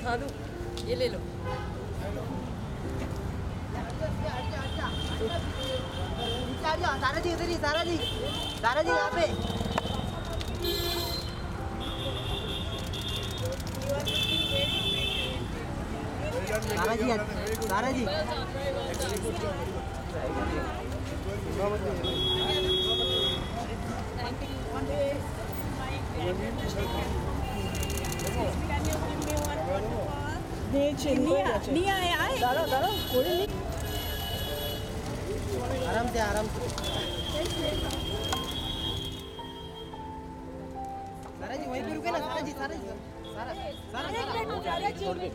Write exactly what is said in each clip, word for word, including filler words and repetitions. दिखा दूँ, ये ले लो। सारा जी उधर ही, सारा जी, सारा जी यहाँ पे। सारा जी, सारा जी। निया आए दादा दादा कोई नहीं, आराम से आराम से। सारा जी वहीं पे रुके ना, सारा जी सारा जी सारा सारा छोड़ दे।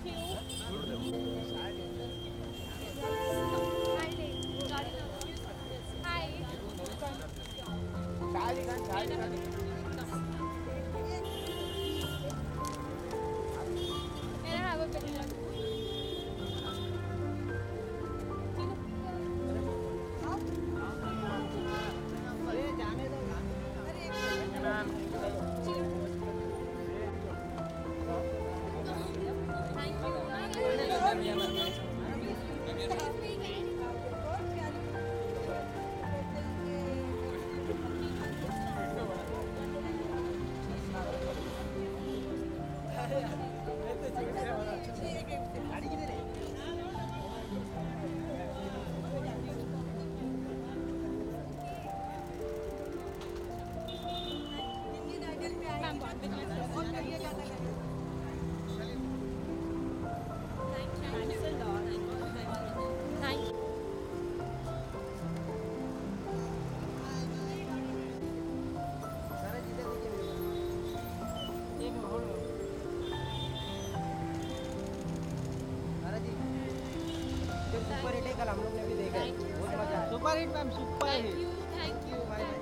सुपर हिट का हम लोग ने भी देखा है, बहुत मजा आया। Super hit ma'am, super hit. Thank you, thank you.